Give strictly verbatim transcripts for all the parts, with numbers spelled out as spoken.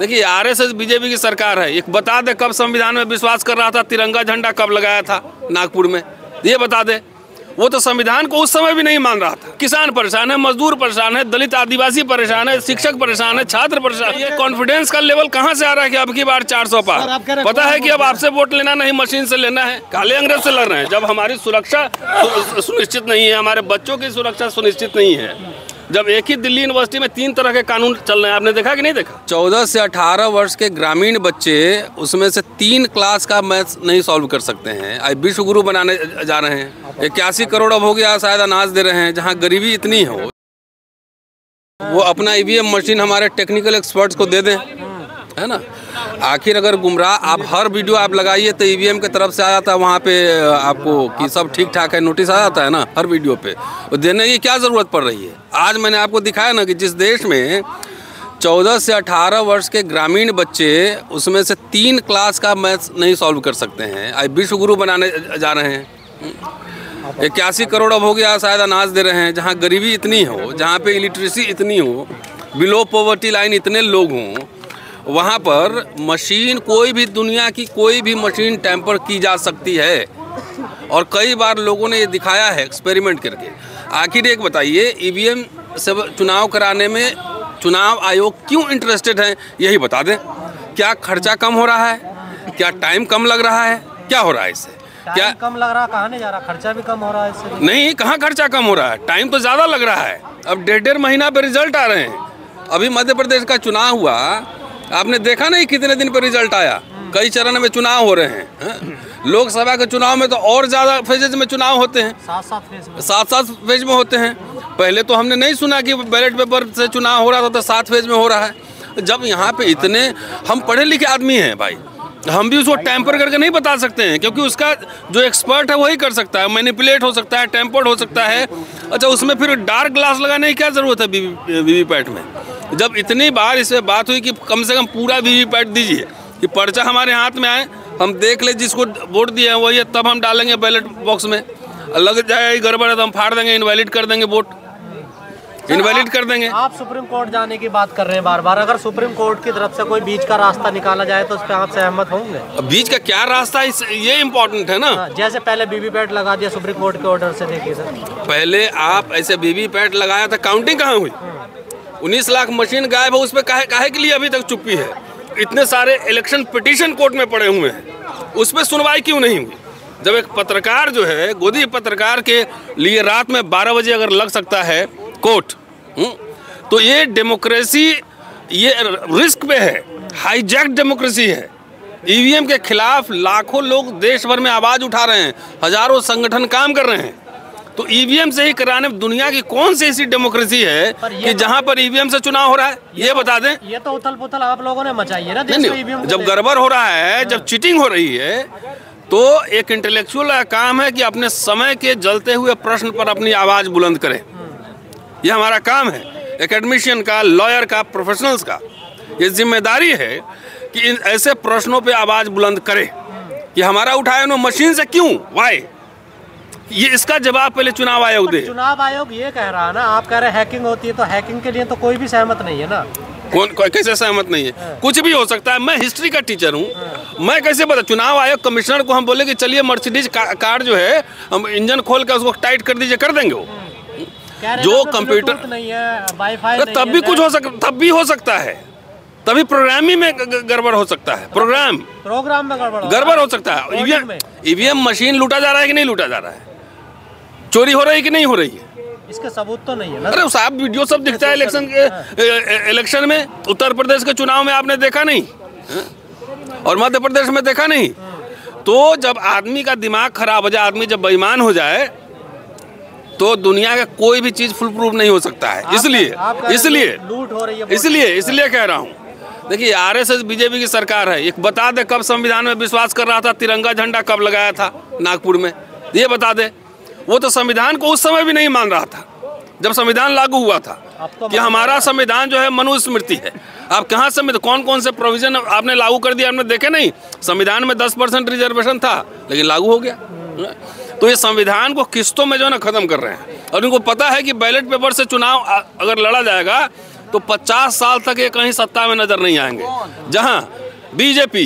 देखिए RSS BJP की सरकार है। एक बता दे कब संविधान में विश्वास कर रहा था, तिरंगा झंडा कब लगाया था नागपुर में, ये बता दे। वो तो संविधान को उस समय भी नहीं मान रहा था। किसान परेशान है, मजदूर परेशान है, दलित आदिवासी परेशान है, शिक्षक परेशान है, छात्र परेशान। ये कॉन्फिडेंस का लेवल कहाँ से आ रहा है कि अब की बार चार सौ पार। पता है कि अब आपसे वोट लेना नहीं, मशीन से लेना है। काले अंग्रेज से लड़ रहे हैं जब हमारी सुरक्षा सुनिश्चित नहीं है, हमारे बच्चों की सुरक्षा सुनिश्चित नहीं है। जब एक ही दिल्ली यूनिवर्सिटी में तीन तरह के कानून चल रहे हैं, आपने देखा कि नहीं देखा। चौदह से अठारह वर्ष के ग्रामीण बच्चे, उसमें से तीन क्लास का मैथ नहीं सॉल्व कर सकते हैं। आज विश्व गुरु बनाने जा रहे हैं। इक्यासी करोड़ अब हो गया शायद अनाज दे रहे हैं, जहां गरीबी इतनी हो। वो अपना ईवीएम मशीन हमारे टेक्निकल एक्सपर्ट्स को दे दें, है ना। आखिर अगर गुमराह आप हर वीडियो आप लगाइए तो ईवीएम की तरफ से आ जाता है वहाँ पे आपको कि सब ठीक ठाक है, नोटिस आ जाता है ना हर वीडियो पे। तो देने की क्या ज़रूरत पड़ रही है। आज मैंने आपको दिखाया ना कि जिस देश में चौदह से अठारह वर्ष के ग्रामीण बच्चे, उसमें से तीन क्लास का मैथ्स नहीं सॉल्व कर सकते हैं, आज विश्व गुरु बनाने जा रहे हैं। इक्यासी करोड़ अब हो गया शायद अनाज दे रहे हैं, जहाँ गरीबी इतनी हो, जहाँ पे इलिटरेसी इतनी हो, बिलो पॉवर्टी लाइन इतने लोग हों, वहाँ पर मशीन कोई भी दुनिया की कोई भी मशीन टैंपर की जा सकती है। और कई बार लोगों ने ये दिखाया है एक्सपेरिमेंट करके। आखिर एक बताइए, ईवीएम से चुनाव कराने में चुनाव आयोग क्यों इंटरेस्टेड है, यही बता दें। क्या खर्चा कम हो रहा है, क्या टाइम कम लग रहा है, क्या हो रहा है इससे? क्या कम लग रहा है, कहाँ नहीं जा रहा, खर्चा भी कम हो रहा है इससे। नहीं, कहाँ खर्चा कम हो रहा है, टाइम तो ज़्यादा लग रहा है। अब डेढ़ डेढ़ महीना पर रिजल्ट आ रहे हैं। अभी मध्य प्रदेश का चुनाव हुआ, आपने देखा नहीं कितने दिन पर रिजल्ट आया। कई चरण में चुनाव हो रहे हैं। लोकसभा के चुनाव में तो और ज़्यादा फेजेज में चुनाव होते हैं, सात सात फेज में सात सात फेज में होते हैं। पहले तो हमने नहीं सुना कि बैलेट पेपर से चुनाव हो रहा था तो सात फेज में हो रहा है। जब यहाँ पे इतने हम पढ़े लिखे आदमी हैं भाई, हम भी उसको टैंपर करके नहीं बता सकते हैं, क्योंकि उसका जो एक्सपर्ट है वही कर सकता है। मैनिपुलेट हो सकता है, टैंपर्ड हो सकता है। अच्छा, उसमें फिर डार्क ग्लास लगाने की क्या ज़रूरत है वीवीपैट में? जब इतनी बार इस पर बात हुई कि कम से कम पूरा वीवीपैट दीजिए कि पर्चा हमारे हाथ में आए, हम देख ले जिसको वोट दिए हैं वही है, तब हम डालेंगे बैलेट बॉक्स में। लग जाएगी गड़बड़ है तो हम फाड़ देंगे, इनवैलिड कर देंगे, वोट इनवैलिड कर देंगे। आप सुप्रीम कोर्ट जाने की बात कर रहे हैं बार बार। अगर सुप्रीम कोर्ट की तरफ से कोई बीच का रास्ता निकाला जाए तो उस पर आप सहमत होंगे? बीच का क्या रास्ता है, ये इम्पोर्टेंट है ना। जैसे पहले वीवीपैट लगा दिया सुप्रीम कोर्ट के ऑर्डर से। देखिए सर, पहले आप ऐसे वीवीपैट लगाया था, काउंटिंग कहाँ हुई? उन्नीस लाख मशीन गायब है, उस पर काहे काहे के लिए अभी तक चुप्पी है? इतने सारे इलेक्शन पिटीशन कोर्ट में पड़े हुए हैं, उस पर सुनवाई क्यों नहीं हुई? जब एक पत्रकार जो है, गोदी पत्रकार के लिए रात में बारह बजे अगर लग सकता है कोर्ट, तो ये डेमोक्रेसी ये रिस्क पे है, हाईजैक डेमोक्रेसी है। ईवीएम के खिलाफ लाखों लोग देश भर में आवाज़ उठा रहे हैं, हजारों संगठन काम कर रहे हैं। तो ईवीएम से ही कराने, दुनिया की कौन सी ऐसी डेमोक्रेसी है कि जहां पर ईवीएम से चुनाव हो रहा है, ये, ये बता दें। ये तो उथल पुथल आप लोगों ने मचाई है ना। नहीं, नहीं, जब गड़बड़ हो रहा है, जब चीटिंग हो रही है, तो एक इंटेलेक्चुअल काम है कि अपने समय के जलते हुए प्रश्न पर अपनी आवाज़ बुलंद करें। ये हमारा काम है, एकेडमिशियन का, लॉयर का, प्रोफेशनल्स का। ये जिम्मेदारी है कि इन ऐसे प्रश्नों पे आवाज़ बुलंद करें कि हमारा उठाया ना मशीन से क्यों, वाई। ये इसका जवाब पहले चुनाव आयोग दे। चुनाव आयोग ये कह रहा है ना, आप कह रहे हैं हैकिंग होती है, तो हैकिंग के लिए तो कोई भी सहमत नहीं है ना। कौन को, कैसे सहमत नहीं है? कुछ भी हो सकता है। मैं हिस्ट्री का टीचर हूँ, मैं कैसे बता। चुनाव आयोग कमिश्नर को हम बोले कि चलिए मर्सिडीज कार जो है हम इंजन खोल कर उसको टाइट कर दीजिए, कर देंगे वो। जो कंप्यूटर नहीं है, वाईफाई नहीं है, तब भी कुछ हो सकता, तब भी हो सकता है, तभी प्रोग्राम ही में गड़बड़ हो सकता है। प्रोग्राम प्रोग्राम में गड़बड़ गड़बड़ हो सकता है। ईवीएम ईवीएम मशीन लूटा जा रहा है कि नहीं लूटा जा रहा है, चोरी हो रही है कि नहीं हो रही है, इसके सबूत तो नहीं है ना। अरे साहब, वीडियो सब दिखता है इलेक्शन के। इलेक्शन में उत्तर प्रदेश के चुनाव में आपने देखा नहीं, और मध्य प्रदेश में देखा नहीं। तो जब आदमी का दिमाग खराब हो जाए, आदमी जब बेईमान हो जाए, तो दुनिया का कोई भी चीज़ फुल प्रूफ नहीं हो सकता है। इसलिए इसलिए इसलिए इसलिए कह रहा हूँ, देखिए आरएसएस बीजेपी की सरकार है। एक बता दे कब संविधान में विश्वास कर रहा था, तिरंगा झंडा कब लगाया था नागपुर में, ये बता दे। वो तो संविधान को उस समय भी नहीं मान रहा था जब संविधान लागू हुआ था कि हमारा संविधान जो है मनुस्मृति है। आप कहाँ से कौन कौन से प्रोविजन आपने लागू कर दिया, आपने देखे नहीं? संविधान में दस परसेंट रिजर्वेशन था लेकिन लागू हो गया। तो ये संविधान को किस्तों में जो है ना ख़त्म कर रहे हैं। और इनको पता है कि बैलेट पेपर से चुनाव अगर लड़ा जाएगा तो पचास साल तक ये कहीं सत्ता में नजर नहीं आएंगे। जहां बीजेपी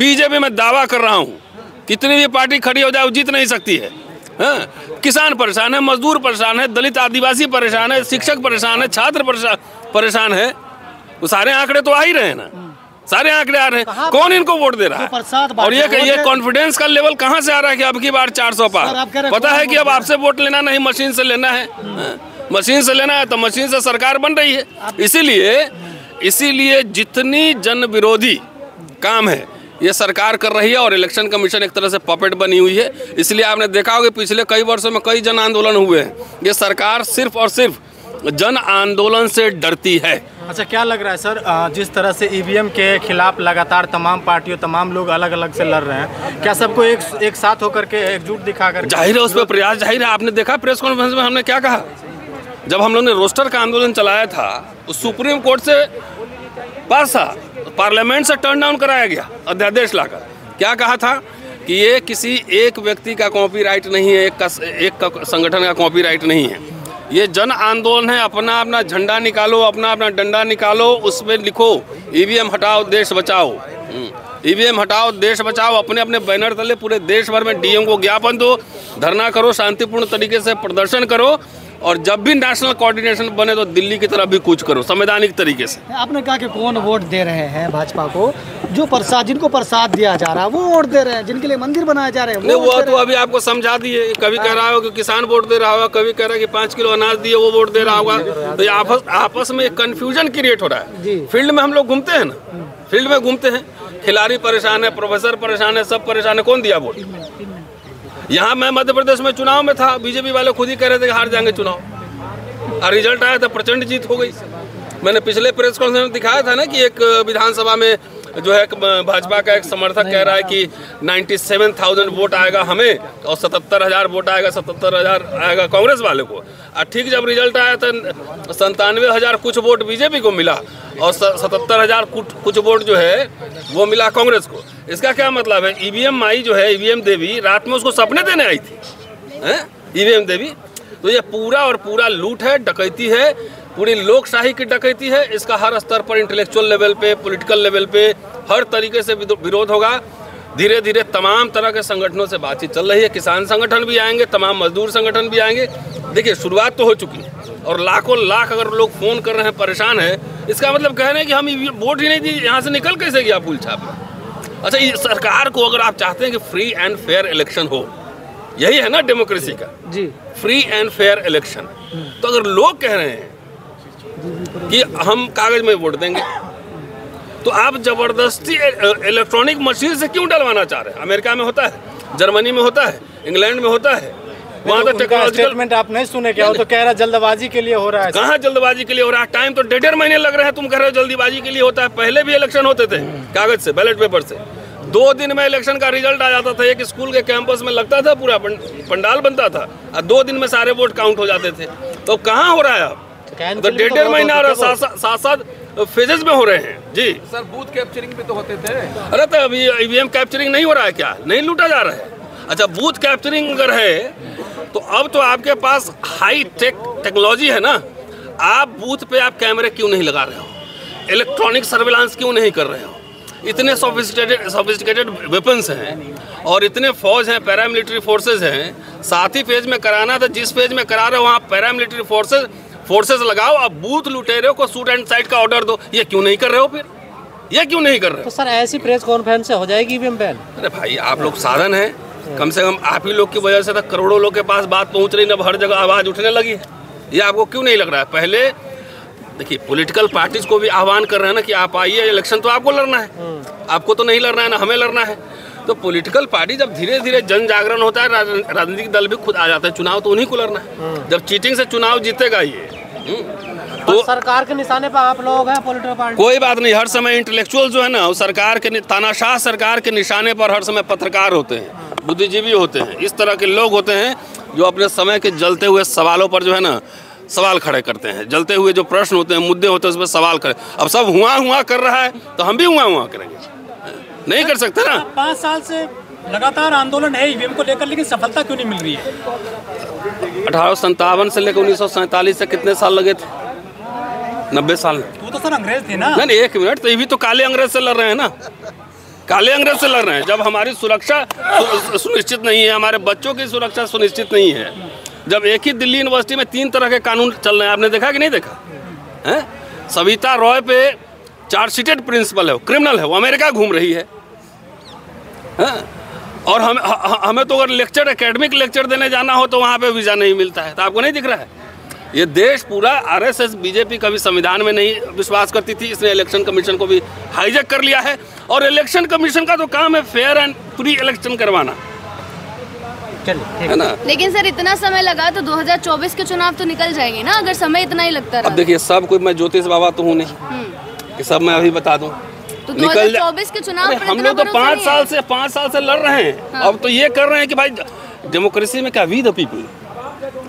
बीजेपी में दावा कर रहा हूं, कितनी भी पार्टी खड़ी हो जाए वो जीत नहीं सकती है। हाँ? किसान परेशान है, मजदूर परेशान है, दलित आदिवासी परेशान है, शिक्षक परेशान है, छात्र परेशान है। वो सारे आंकड़े तो आ ही रहे हैं ना, सारे आंकड़े आ रहे हैं। कौन इनको वोट दे रहा है? और ये कहिए कॉन्फिडेंस का लेवल कहाँ से आ रहा है कि अब की बार चार सौ पार? पता है कि अब आपसे वोट लेना नहीं, मशीन से लेना है। मशीन से लेना है तो मशीन से सरकार बन रही है। इसीलिए इसीलिए जितनी जन विरोधी काम है ये सरकार कर रही है और इलेक्शन कमीशन एक तरह से पपेट बनी हुई है। इसलिए आपने देखा होगा पिछले कई वर्षों में कई जन आंदोलन हुए हैं। ये सरकार सिर्फ और सिर्फ जन आंदोलन से डरती है। अच्छा, क्या लग रहा है सर, जिस तरह से ईवीएम के खिलाफ लगातार तमाम पार्टियों तमाम लोग अलग अलग से लड़ रहे हैं, क्या सबको एक एक साथ होकर के एकजुट दिखाकर? जाहिर है उस पर प्रयास जाहिर है। आपने देखा प्रेस कॉन्फ्रेंस में हमने क्या कहा, जब हम लोग ने रोस्टर का आंदोलन चलाया था उस सुप्रीम कोर्ट से पास पार्लियामेंट से टर्न डाउन कराया गया अध्यादेश लाकर। क्या कहा था कि ये किसी एक व्यक्ति का कॉपीराइट नहीं है, एक का एक का संगठन का कॉपीराइट नहीं है, ये जन आंदोलन है। अपना अपना झंडा निकालो, अपना अपना डंडा निकालो, उसमें लिखो ईवीएम हटाओ देश बचाओ, ईवीएम हटाओ देश बचाओ। अपने अपने बैनर तले पूरे देश भर में डीएम को ज्ञापन दो, धरना करो, शांतिपूर्ण तरीके से प्रदर्शन करो, और जब भी नेशनल कोऑर्डिनेशन बने तो दिल्ली की तरफ भी कूच करो संवैधानिक तरीके से। आपने कहा कि कौन वोट दे रहे हैं भाजपा को? जो प्रसाद, जिनको प्रसाद दिया जा रहा है वो वोट दे रहे हैं, जिनके लिए मंदिर बनाए जा रहे हैं वो, वो तो अभी आपको समझा दिए। कभी कह रहा हो कि किसान वोट दे रहा होगा, कभी कह रहा है कि पाँच किलो अनाज दिए वो वोट दे रहा होगा। तो आपस आपस में कन्फ्यूजन क्रिएट हो रहा है। फील्ड में हम लोग घूमते हैं ना, फील्ड में घूमते हैं, खिलाड़ी परेशान है, प्रोफेसर परेशान है, सब परेशान है, कौन दिया वोट? यहाँ मैं मध्य प्रदेश में चुनाव में था, बीजेपी वाले खुद ही कह रहे थे कि हार जाएंगे चुनाव, और रिजल्ट आया था प्रचंड जीत हो गई। मैंने पिछले प्रेस कॉन्फ्रेंस में दिखाया था ना कि एक विधानसभा में जो है भाजपा का एक समर्थक कह रहा है कि सत्तानवे हज़ार वोट आएगा हमें और सतहत्तर हज़ार वोट आएगा, सतहत्तर हज़ार आएगा कांग्रेस वाले को। और ठीक जब रिजल्ट आया तो संतानवे हज़ार कुछ वोट बीजेपी को मिला और सतहत्तर हज़ार कुछ वोट जो है वो मिला कांग्रेस को। इसका क्या मतलब है? ईवीएम माई जो है, ईवीएम देवी, रात में उसको सपने देने आई थी, ईवीएम देवी। तो ये पूरा और पूरा लूट है, डकैती है, पूरी लोकशाही की डकैती है। इसका हर स्तर पर, इंटेलेक्चुअल लेवल पे, पॉलिटिकल लेवल पे, हर तरीके से विरोध होगा। धीरे धीरे तमाम तरह के संगठनों से बातचीत चल रही है, किसान संगठन भी आएंगे, तमाम मजदूर संगठन भी आएंगे। देखिए शुरुआत तो हो चुकी है, और लाखों लाख अगर लोग फ़ोन कर रहे हैं, परेशान है, इसका मतलब कह रहे हैं कि हम वोट ही नहीं दी, यहाँ से निकल कैसे गया फूल छाप। अच्छा, ये सरकार को अगर आप चाहते हैं कि फ्री एंड फेयर इलेक्शन हो, यही है ना डेमोक्रेसी का जी, फ्री एंड फेयर इलेक्शन, तो अगर लोग कह रहे हैं कि हम कागज में वोट देंगे तो आप जबरदस्ती इलेक्ट्रॉनिक मशीन से क्यों डलवाना चाह रहे हैं? अमेरिका में होता है, जर्मनी में होता है, इंग्लैंड में होता है, वहाँ तो टेक्नोलॉजिकल आप नहीं सुने क्या? वो तो कह रहा जल्दबाजी के लिए हो रहा है। कहाँ जल्दबाजी के लिए हो रहा है? टाइम तो डेढ़ महीने लग रहा है, तुम कह रहे हो जल्दबाजी के लिए होता है। पहले भी इलेक्शन होते थे कागज से, बैलेट पेपर से, दो दिन में इलेक्शन का रिजल्ट आ जाता था। एक स्कूल के कैंपस में लगता था, पूरा पंडाल बनता था और दो दिन में सारे वोट काउंट हो जाते थे। तो कहाँ हो रहा है अब? तो डेढ़ डेढ़ महीना और साथ साथ फेजेस में हो रहे हैं जी। सर बूथ कैप्चरिंग भी तो होते थे। अरे तो अभी ईवीएम कैप्चरिंग नहीं हो रहा है क्या? नहीं लूटा जा रहा है? अच्छा, बूथ कैप्चरिंग अगर है तो अब तो आपके पास हाई टेक टेक्नोलॉजी है ना, आप बूथ पे आप कैमरे क्यों नहीं लगा रहे हो? इलेक्ट्रॉनिक सर्विलांस क्यों नहीं कर रहे हो? इतने सोफिस्टिकेटेड सोफिस्टिकेटेड वेपन्स हैं और इतने फौज हैं, पैरामिलिट्री फोर्सेज हैं। साथ ही फेज में कराना था, जिस फेज में करा रहे हो वहाँ पैरामिलिट्री फोर्सेज फोर्सेस लगाओ। अब बूथ लुटेरे को शूट एंड साइड का ऑर्डर दो, ये क्यों नहीं कर रहे हो? फिर ये क्यों नहीं कर रहे हो? तो सर ऐसी प्रेस कॉन्फ्रेंस से हो जाएगी ईवीएम बैन? अरे भाई, आप लोग साधन हैं, कम से कम आप ही लोग की वजह से तक करोड़ों लोग के पास बात पहुंच रही है, हर जगह आवाज़ उठने लगी है। ये आपको क्यों नहीं लग रहा है? पहले देखिए, पोलिटिकल पार्टीज को भी आह्वान कर रहे हैं ना कि आप आइए, इलेक्शन तो आपको लड़ना है, आपको तो नहीं लड़ना है ना, हमें लड़ना है। तो पॉलिटिकल पार्टी जब धीरे धीरे जन जागरण होता है, राजनीतिक दल भी खुद आ जाता है, चुनाव तो उन्हीं को लड़ना है। जब चीटिंग से चुनाव जीतेगा ये तो सरकार के निशाने पर आप लोग हैं, पॉलिटिकल पार्टी। कोई बात नहीं, हर समय इंटेलेक्चुअल जो है ना वो सरकार के तानाशाह सरकार के निशाने पर हर समय पत्रकार होते हैं, बुद्धिजीवी होते हैं, इस तरह के लोग होते हैं जो अपने समय के जलते हुए सवालों पर जो है ना सवाल खड़े करते हैं। जलते हुए जो प्रश्न होते हैं, मुद्दे होते हैं, उस पर सवाल खड़े। अब सब हुआ हुआ कर रहा है तो हम भी हुआ हुआ करेंगे, नहीं कर सकते ना। पाँच साल से लगातार आंदोलन है ईवीएम को लेकर, लेकिन सफलता क्यों नहीं मिल रही है? अठारह सौ सत्तावन से लेकर उन्नीस सौ सैंतालीस से कितने साल लगे थे? नब्बे साल। तू तो सर अंग्रेज थे ना। नहीं एक मिनट, तो ये भी तो काले अंग्रेज से लड़ रहे हैं ना, काले अंग्रेज से लड़ रहे हैं। जब हमारी सुरक्षा सुनिश्चित नहीं है, हमारे बच्चों की सुरक्षा सुनिश्चित नहीं है, जब एक ही दिल्ली यूनिवर्सिटी में तीन तरह के कानून चल रहे हैं, आपने देखा कि नहीं देखा है। सविता रॉय पे चार्जशीटेड प्रिंसिपल है, क्रिमिनल है, वो अमेरिका घूम रही है, है? और हम हमें तो अगर लेक्चर एकेडमिक लेक्चर देने जाना हो तो वहाँ पे वीज़ा नहीं मिलता है। तो आपको नहीं दिख रहा है ये देश पूरा। आरएसएस बीजेपी कभी संविधान में नहीं विश्वास करती थी, इसने इलेक्शन कमीशन को भी हाईजैक कर लिया है। और इलेक्शन कमीशन का तो काम है फेयर एंड फ्री इलेक्शन करवाना, है ना। लेकिन सर इतना समय लगा तो दो हज़ार चौबीस के चुनाव तो निकल जाएंगे ना, अगर समय इतना ही लगता रहा। अब देखिए सब कोई, मैं ज्योतिष बाबा तो हूँ नहीं कि सब मैं अभी बता दूँ। तो दो हज़ार चौबीस के चुनाव हम लोग तो पाँच साल से पाँच साल से लड़ रहे हैं। हाँ। अब तो ये कर रहे हैं कि भाई डेमोक्रेसी में क्या वी द पीपल,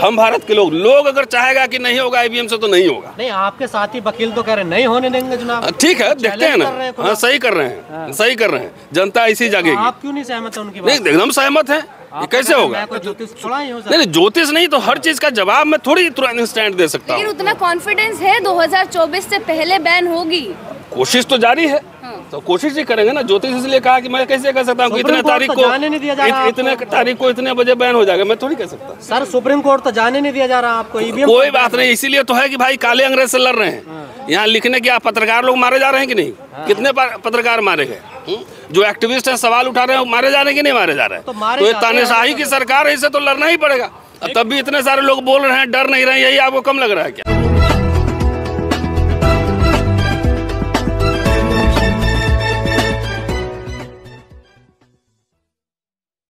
हम भारत के लोग लोग अगर चाहेगा कि नहीं होगा आई बी एम से तो नहीं होगा। नहीं आपके साथ ही वकील तो कह रहे हैं नहीं होने देंगे चुनाव। ठीक है, देखते हैं ना। हाँ सही कर रहे हैं, सही कर रहे हैं, जनता इसी जागेगी। आप क्यों नहीं सहमत है उनकी बात? नहीं एकदम सहमत है, ये कैसे होगा। नहीं ज्योतिष नहीं तो हर चीज का जवाब मैं थोड़ी तुरंत स्टैंड दे सकता हूँ। उतना कॉन्फिडेंस है दो हज़ार चौबीस से पहले बैन होगी? कोशिश तो जारी है। हाँ। तो कोशिश ही करेंगे ना। ज्योतिष इसलिए कहा कि मैं कैसे कह सकता हूँ इतने तारीख को इतने तारीख को इतने बजे बैन हो जाएगा, मैं थोड़ी कह सकता। सर सुप्रीम कोर्ट तो जाने नहीं दिया जा रहा आपको। कोई बात नहीं, इसीलिए तो है कि भाई काले अंग्रेज से लड़ रहे हैं। यहाँ लिखने के पत्रकार लोग मारे जा रहे हैं कि नहीं, कितने पत्रकार मारे गए, जो एक्टिविस्ट हैं सवाल उठा रहे हैं मारे जा रहे हैं कि नहीं मारे जा रहे हैं। तो, तो ये तानेशाही की सरकार है, इससे तो लड़ना ही पड़ेगा। तब भी इतने सारे लोग बोल रहे हैं, डर नहीं रहे, यही आपको कम लग रहा है क्या?